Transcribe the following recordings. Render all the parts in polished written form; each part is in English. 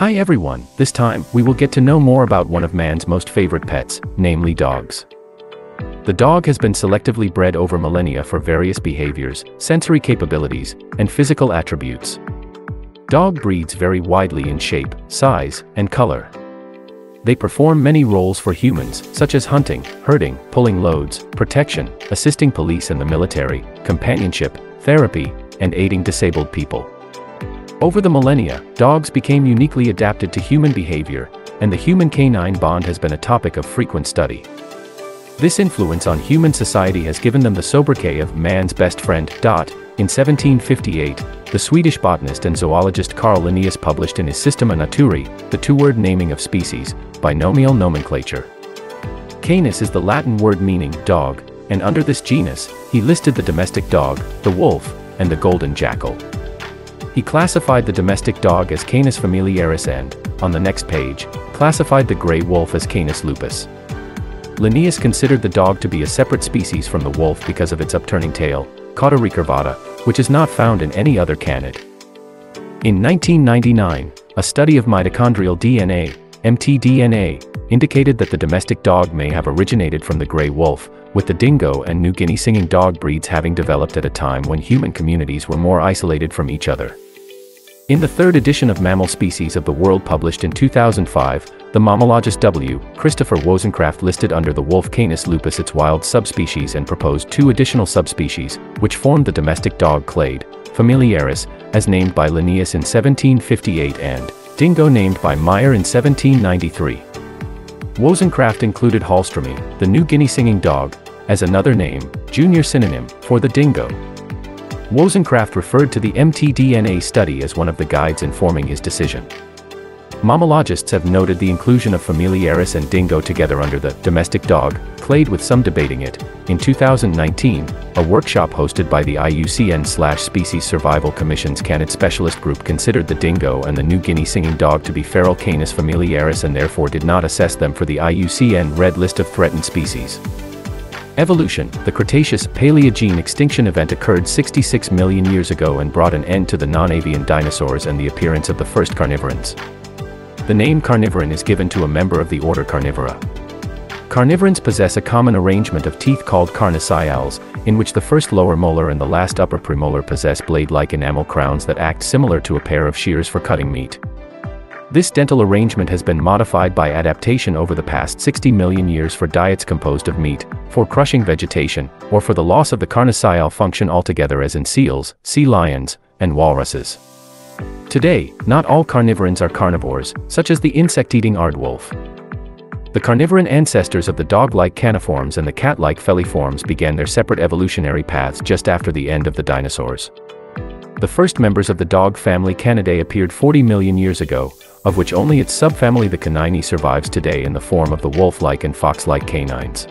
Hi everyone, this time, we will get to know more about one of man's most favorite pets, namely dogs. The dog has been selectively bred over millennia for various behaviors, sensory capabilities, and physical attributes. Dog breeds vary widely in shape, size, and color. They perform many roles for humans, such as hunting, herding, pulling loads, protection, assisting police and the military, companionship, therapy, and aiding disabled people. Over the millennia, dogs became uniquely adapted to human behavior, and the human-canine bond has been a topic of frequent study. This influence on human society has given them the sobriquet of man's best friend. In 1758, the Swedish botanist and zoologist Carl Linnaeus published in his Systema Naturae, the two-word naming of species, binomial nomenclature. Canis is the Latin word meaning dog, and under this genus, he listed the domestic dog, the wolf, and the golden jackal. He classified the domestic dog as Canis familiaris and, on the next page, classified the gray wolf as Canis lupus. Linnaeus considered the dog to be a separate species from the wolf because of its upturning tail, cauda recurvata, which is not found in any other canid. In 1999, a study of mitochondrial DNA, MtDNA, indicated that the domestic dog may have originated from the gray wolf, with the dingo and New Guinea singing dog breeds having developed at a time when human communities were more isolated from each other. In the third edition of Mammal Species of the World published in 2005, the mammologist W Christopher Wozencraft listed under the wolf Canis lupus its wild subspecies and proposed two additional subspecies, which formed the domestic dog clade, familiaris, as named by Linnaeus in 1758 and dingo named by Meyer in 1793. Wozencraft included Hallströmi, the New Guinea singing dog, as another name, junior synonym, for the dingo. Wozencraft referred to the mtDNA study as one of the guides informing his decision. Mammalogists have noted the inclusion of familiaris and dingo together under the domestic dog clade, with some debating it. In 2019, a workshop hosted by the IUCN/Species Survival Commission's Canid Specialist Group considered the dingo and the New Guinea singing dog to be feral Canis familiaris and therefore did not assess them for the IUCN Red List of Threatened Species. Evolution: the Cretaceous-Paleogene extinction event occurred 66 million years ago and brought an end to the non-avian dinosaurs and the appearance of the first carnivorans. The name carnivoran is given to a member of the order Carnivora. Carnivorans possess a common arrangement of teeth called carnassials, in which the first lower molar and the last upper premolar possess blade-like enamel crowns that act similar to a pair of shears for cutting meat. This dental arrangement has been modified by adaptation over the past 60 million years for diets composed of meat, for crushing vegetation, or for the loss of the carnassial function altogether, as in seals, sea lions, and walruses. Today, not all carnivorans are carnivores, such as the insect-eating aardwolf. The carnivoran ancestors of the dog-like caniforms and the cat-like feliforms began their separate evolutionary paths just after the end of the dinosaurs. The first members of the dog family Canidae appeared 40 million years ago, of which only its subfamily the Caninae survives today in the form of the wolf-like and fox-like canines.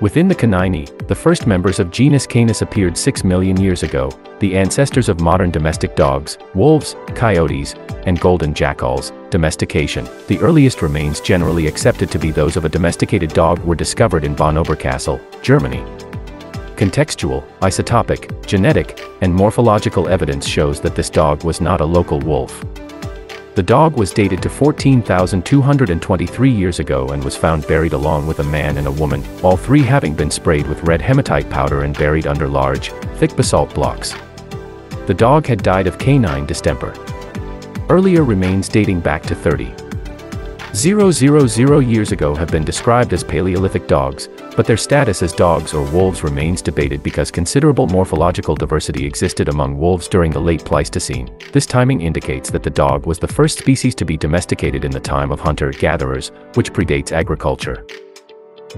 Within the Caninae, the first members of genus Canis appeared 6 million years ago, the ancestors of modern domestic dogs, wolves, coyotes, and golden jackals. Domestication: the earliest remains generally accepted to be those of a domesticated dog were discovered in Bonn-Oberkassel, Germany. Contextual, isotopic, genetic, and morphological evidence shows that this dog was not a local wolf. The dog was dated to 14,223 years ago and was found buried along with a man and a woman, all three having been sprayed with red hematite powder and buried under large, thick basalt blocks. The dog had died of canine distemper. Earlier remains dating back to 30,000 years ago have been described as Paleolithic dogs, but their status as dogs or wolves remains debated because considerable morphological diversity existed among wolves during the late Pleistocene. This timing indicates that the dog was the first species to be domesticated in the time of hunter-gatherers, which predates agriculture.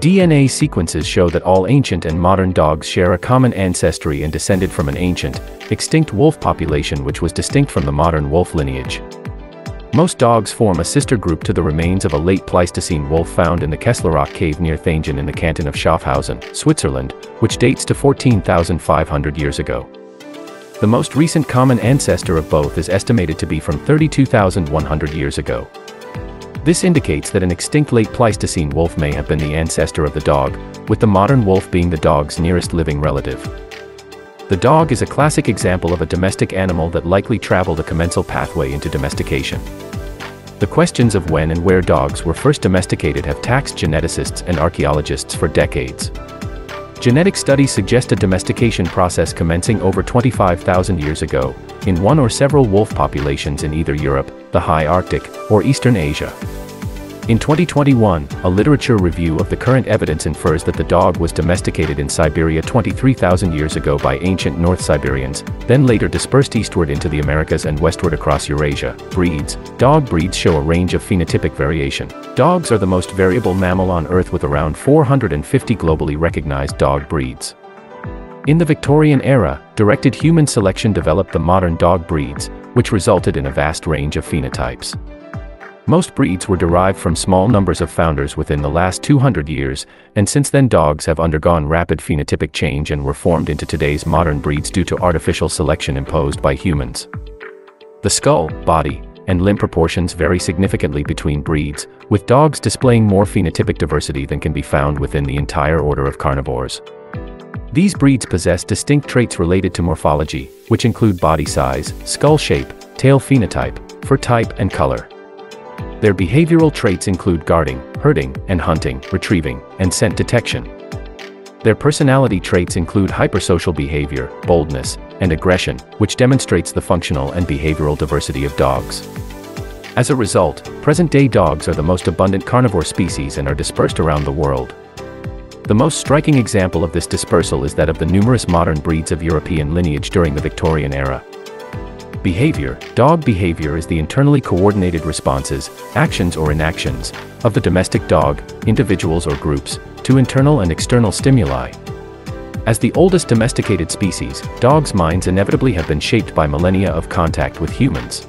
DNA sequences show that all ancient and modern dogs share a common ancestry and descended from an ancient, extinct wolf population which was distinct from the modern wolf lineage. Most dogs form a sister group to the remains of a late Pleistocene wolf found in the Kessleroch cave near Thengen in the canton of Schaffhausen, Switzerland, which dates to 14,500 years ago. The most recent common ancestor of both is estimated to be from 32,100 years ago. This indicates that an extinct late Pleistocene wolf may have been the ancestor of the dog, with the modern wolf being the dog's nearest living relative. The dog is a classic example of a domestic animal that likely traveled a commensal pathway into domestication. The questions of when and where dogs were first domesticated have taxed geneticists and archaeologists for decades. Genetic studies suggest a domestication process commencing over 25,000 years ago, in one or several wolf populations in either Europe, the High Arctic, or Eastern Asia. In 2021, a literature review of the current evidence infers that the dog was domesticated in Siberia 23,000 years ago by ancient North Siberians, then later dispersed eastward into the Americas and westward across Eurasia. Breeds. Dog breeds show a range of phenotypic variation. Dogs are the most variable mammal on Earth, with around 450 globally recognized dog breeds. In the Victorian era, directed human selection developed the modern dog breeds, which resulted in a vast range of phenotypes. Most breeds were derived from small numbers of founders within the last 200 years, and since then dogs have undergone rapid phenotypic change and were formed into today's modern breeds due to artificial selection imposed by humans. The skull, body, and limb proportions vary significantly between breeds, with dogs displaying more phenotypic diversity than can be found within the entire order of carnivores. These breeds possess distinct traits related to morphology, which include body size, skull shape, tail phenotype, fur type, and color. Their behavioral traits include guarding, herding, and hunting, retrieving, and scent detection. Their personality traits include hypersocial behavior, boldness, and aggression, which demonstrates the functional and behavioral diversity of dogs. As a result, present-day dogs are the most abundant carnivore species and are dispersed around the world. The most striking example of this dispersal is that of the numerous modern breeds of European lineage during the Victorian era. Behavior. Dog behavior is the internally coordinated responses, actions or inactions, of the domestic dog, individuals or groups, to internal and external stimuli. As the oldest domesticated species, dogs' minds inevitably have been shaped by millennia of contact with humans.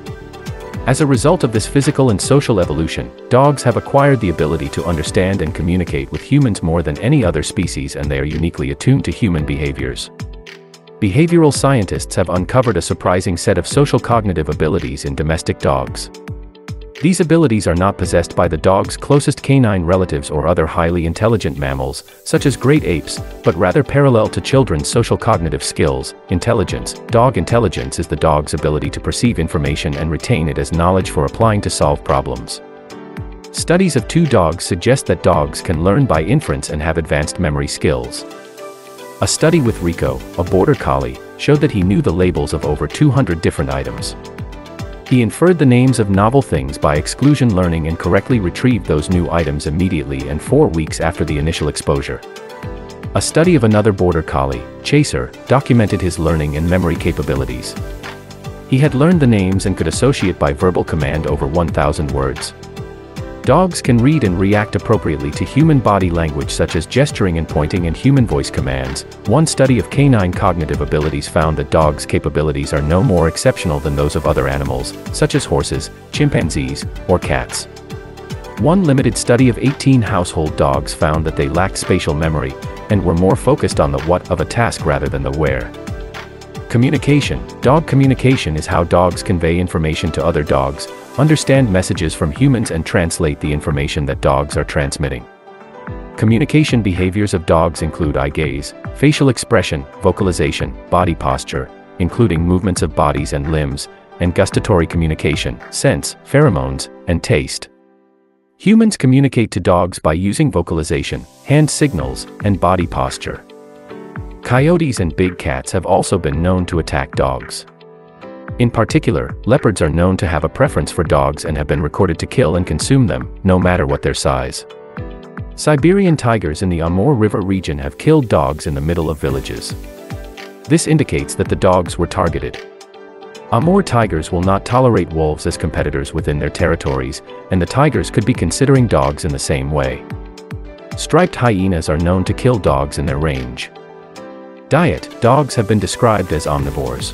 As a result of this physical and social evolution, dogs have acquired the ability to understand and communicate with humans more than any other species, and they are uniquely attuned to human behaviors. Behavioral scientists have uncovered a surprising set of social cognitive abilities in domestic dogs. These abilities are not possessed by the dog's closest canine relatives or other highly intelligent mammals, such as great apes, but rather parallel to children's social cognitive skills. Intelligence. Dog intelligence is the dog's ability to perceive information and retain it as knowledge for applying to solve problems. Studies of two dogs suggest that dogs can learn by inference and have advanced memory skills. A study with Rico, a Border Collie, showed that he knew the labels of over 200 different items. He inferred the names of novel things by exclusion learning and correctly retrieved those new items immediately and 4 weeks after the initial exposure. A study of another Border Collie, Chaser, documented his learning and memory capabilities. He had learned the names and could associate by verbal command over 1,000 words. Dogs can read and react appropriately to human body language, such as gesturing and pointing and human voice commands. One study of canine cognitive abilities found that dogs' capabilities are no more exceptional than those of other animals, such as horses, chimpanzees, or cats. One limited study of 18 household dogs found that they lacked spatial memory and were more focused on the what of a task rather than the where. Communication. Dog communication is how dogs convey information to other dogs, understand messages from humans, and translate the information that dogs are transmitting. Communication behaviors of dogs include eye gaze, facial expression, vocalization, body posture, including movements of bodies and limbs, and gustatory communication, scents, pheromones, and taste. Humans communicate to dogs by using vocalization, hand signals, and body posture. Coyotes and big cats have also been known to attack dogs. In particular, leopards are known to have a preference for dogs and have been recorded to kill and consume them, no matter what their size. Siberian tigers in the Amur River region have killed dogs in the middle of villages. This indicates that the dogs were targeted. Amur tigers will not tolerate wolves as competitors within their territories, and the tigers could be considering dogs in the same way. Striped hyenas are known to kill dogs in their range. Diet. Dogs have been described as omnivores.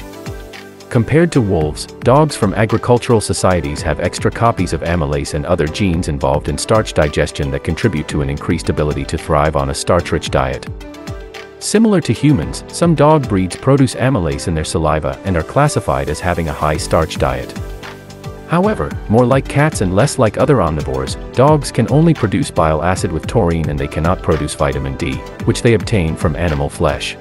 Compared to wolves, dogs from agricultural societies have extra copies of amylase and other genes involved in starch digestion that contribute to an increased ability to thrive on a starch-rich diet. Similar to humans, some dog breeds produce amylase in their saliva and are classified as having a high starch diet. However, more like cats and less like other omnivores, dogs can only produce bile acid with taurine, and they cannot produce vitamin D, which they obtain from animal flesh.